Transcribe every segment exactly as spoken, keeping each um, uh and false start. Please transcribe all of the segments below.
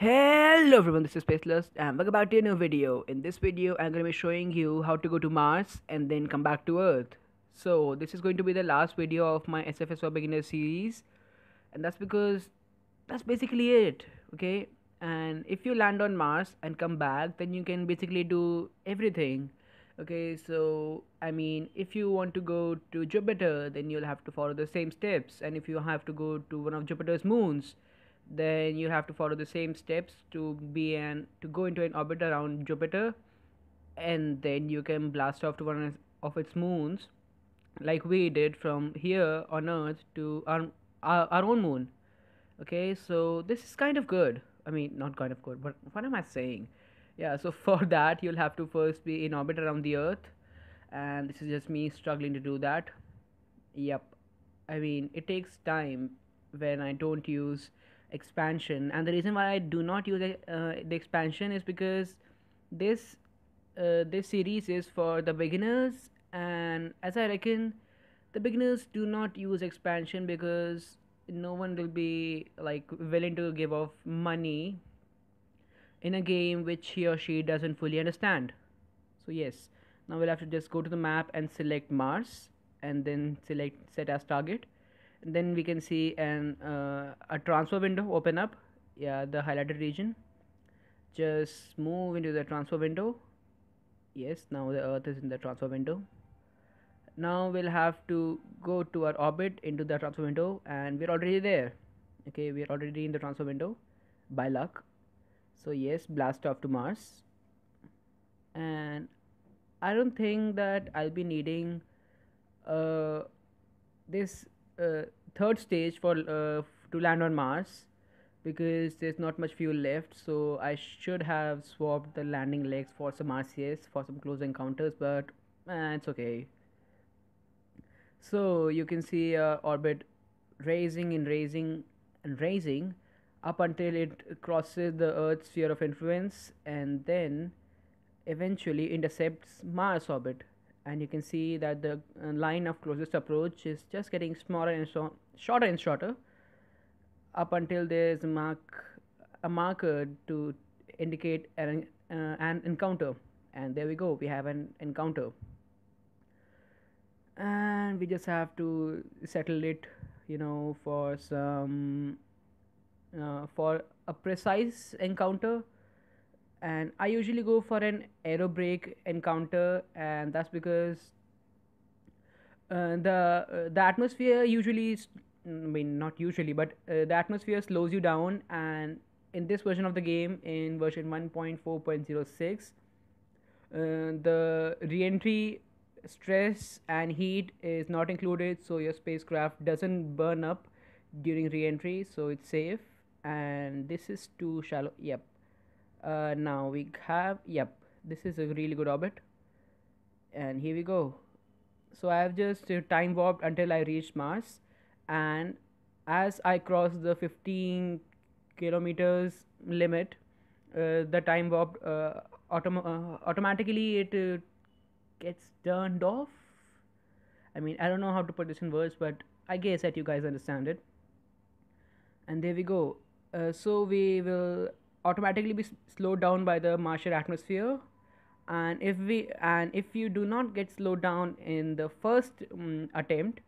Hello everyone, this is SpaceLust and welcome back to a new video. In this video, I'm going to be showing you how to go to Mars and then come back to Earth. So this is going to be the last video of my S F S for Beginners series, and that's because that's basically it, okay? And if you land on Mars and come back, then you can basically do everything, okay? So I mean, if you want to go to Jupiter, then you'll have to follow the same steps, and if you have to go to one of Jupiter's moons, then you have to follow the same steps to be an to go into an orbit around Jupiter, and then you can blast off to one of its moons, like we did from here on Earth to our our, our own moon. Okay, so this is kind of good. I mean, not kind of good, but what am I saying? Yeah. So for that, you'll have to first be in orbit around the Earth, and this is just me struggling to do that. Yep. I mean, it takes time when I don't use expansion, and the reason why I do not use uh, the expansion is because this uh, this series is for the beginners, and as I reckon the beginners do not use expansion because no one will be like willing to give off money in a game which he or she doesn't fully understand. So yes, now we'll have to just go to the map and select Mars and then select set as target. And then we can see an uh, a transfer window open up. Yeah, the highlighted region. Just move into the transfer window. Yes, now the Earth is in the transfer window. Now we'll have to go to our orbit into the transfer window, and we're already there. Okay, we're already in the transfer window by luck. So yes, blast off to Mars. And I don't think that I'll be needing uh, this Uh, third stage for uh, to land on Mars, because there's not much fuel left, so I should have swapped the landing legs for some R C S for some close encounters, but eh, it's okay. So you can see uh, orbit raising and raising and raising up until it crosses the Earth's sphere of influence, and then eventually intercepts Mars orbit. And you can see that the line of closest approach is just getting smaller and so shorter and shorter, up until there is a mark a marker to indicate an uh, an encounter. And there we go, we have an encounter, and we just have to settle it, you know, for some uh, for a precise encounter. And I usually go for an aero brake encounter, and that's because uh, the uh, the atmosphere usually, I mean not usually, but uh, the atmosphere slows you down. And in this version of the game, in version one point four point oh six, uh, the re-entry stress and heat is not included, so your spacecraft doesn't burn up during re-entry, so it's safe. And this is too shallow. Yep. Uh, now we have, yep, this is a really good orbit, and here we go. So I have just uh, time warped until I reach Mars, and as I cross the fifteen kilometers limit, uh, the time warp uh, autom uh, automatically it uh, gets turned off. I mean, I don't know how to put this in words, but I guess that you guys understand it. And there we go. Uh, so we will automatically be slowed down by the Martian atmosphere, and if we and if you do not get slowed down in the first um, attempt,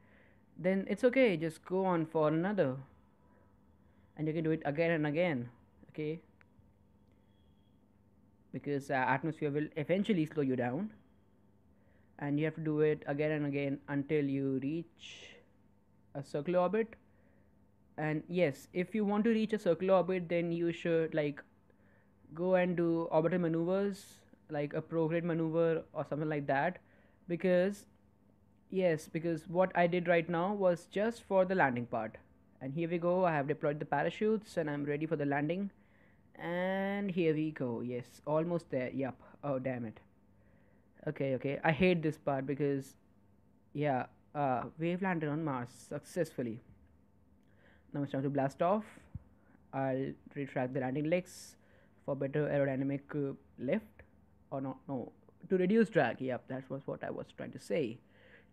then it's okay, just go on for another, and you can do it again and again, okay, because uh, atmosphere will eventually slow you down, and you have to do it again and again until you reach a circular orbit. And yes, if you want to reach a circular orbit, then you should like go and do orbital maneuvers, like a prograde maneuver or something like that, because yes, because what I did right now was just for the landing part. And here we go, I have deployed the parachutes and I'm ready for the landing, and here we go. Yes, almost there. Yep. Oh damn it. Okay, okay, I hate this part because yeah, uh, we've landed on Mars successfully. Now it's time to blast off. I'll retract the landing legs for better aerodynamic uh, lift, or not, no, to reduce drag. Yep, that was what I was trying to say,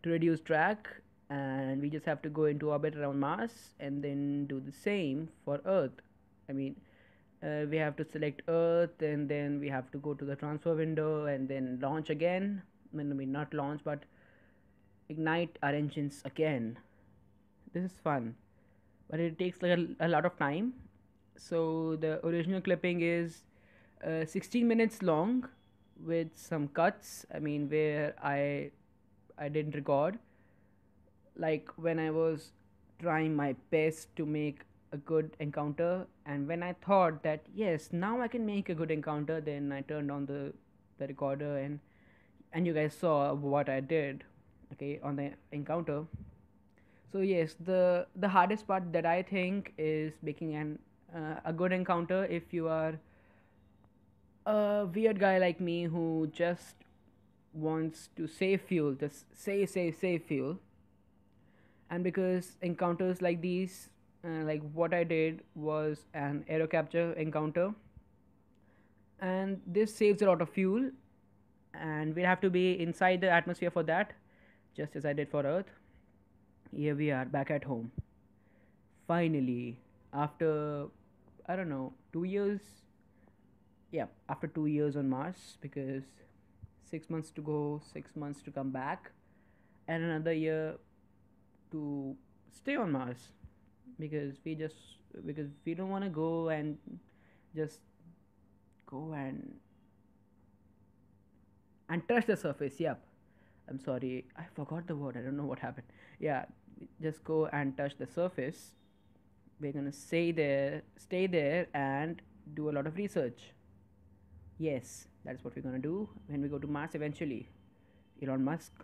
to reduce drag. And we just have to go into orbit around Mars and then do the same for Earth. I mean, uh, uh, we have to select Earth, and then we have to go to the transfer window and then launch again. I mean, not launch, but ignite our engines again. This is fun, but it takes like a, a lot of time. So the original clipping is uh, sixteen minutes long with some cuts, I mean, where I I didn't record, like when I was trying my best to make a good encounter, and when I thought that yes, now I can make a good encounter, then I turned on the, the recorder, and and you guys saw what I did, okay, on the encounter. So yes, the the hardest part that I think is making an uh, a good encounter if you are a weird guy like me who just wants to save fuel, just save save save fuel. And because encounters like these, uh, like what I did was an aero capture encounter, and this saves a lot of fuel, and we'll have to be inside the atmosphere for that, just as I did for Earth. Here we are back at home, finally, after I don't know two years, yeah, after two years on Mars, because six months to go, six months to come back, and another year to stay on Mars, because we just because we don't want to go and just go and and touch the surface. Yep, I'm sorry, I forgot the word, I don't know what happened. Yeah, just go and touch the surface. We're gonna stay there, stay there and do a lot of research. Yes, that's what we're gonna do when we go to Mars eventually. Elon Musk,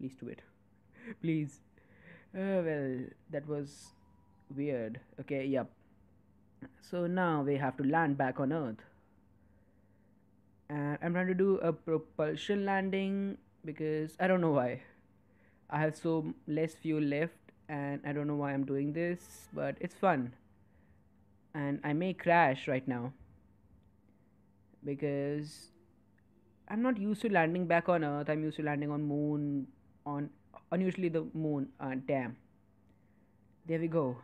please do it. Please. Uh, well, that was weird. Okay, yep. So now we have to land back on Earth. And I'm trying to do a propulsion landing because I don't know why. I have so less fuel left and I don't know why I'm doing this, but it's fun. And I may crash right now because I'm not used to landing back on Earth. I'm used to landing on moon, on unusually the moon. Uh, damn, there we go.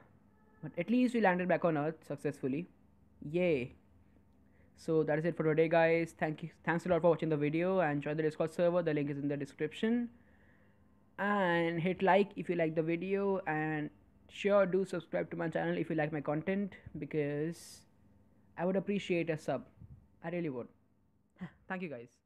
But at least we landed back on Earth successfully. Yay. So that is it for today, guys. Thank you, thanks a lot for watching the video, and join the Discord server. The link is in the description, and hit like if you like the video, and sure do subscribe to my channel if you like my content, because I would appreciate a sub, I really would. Thank you, guys.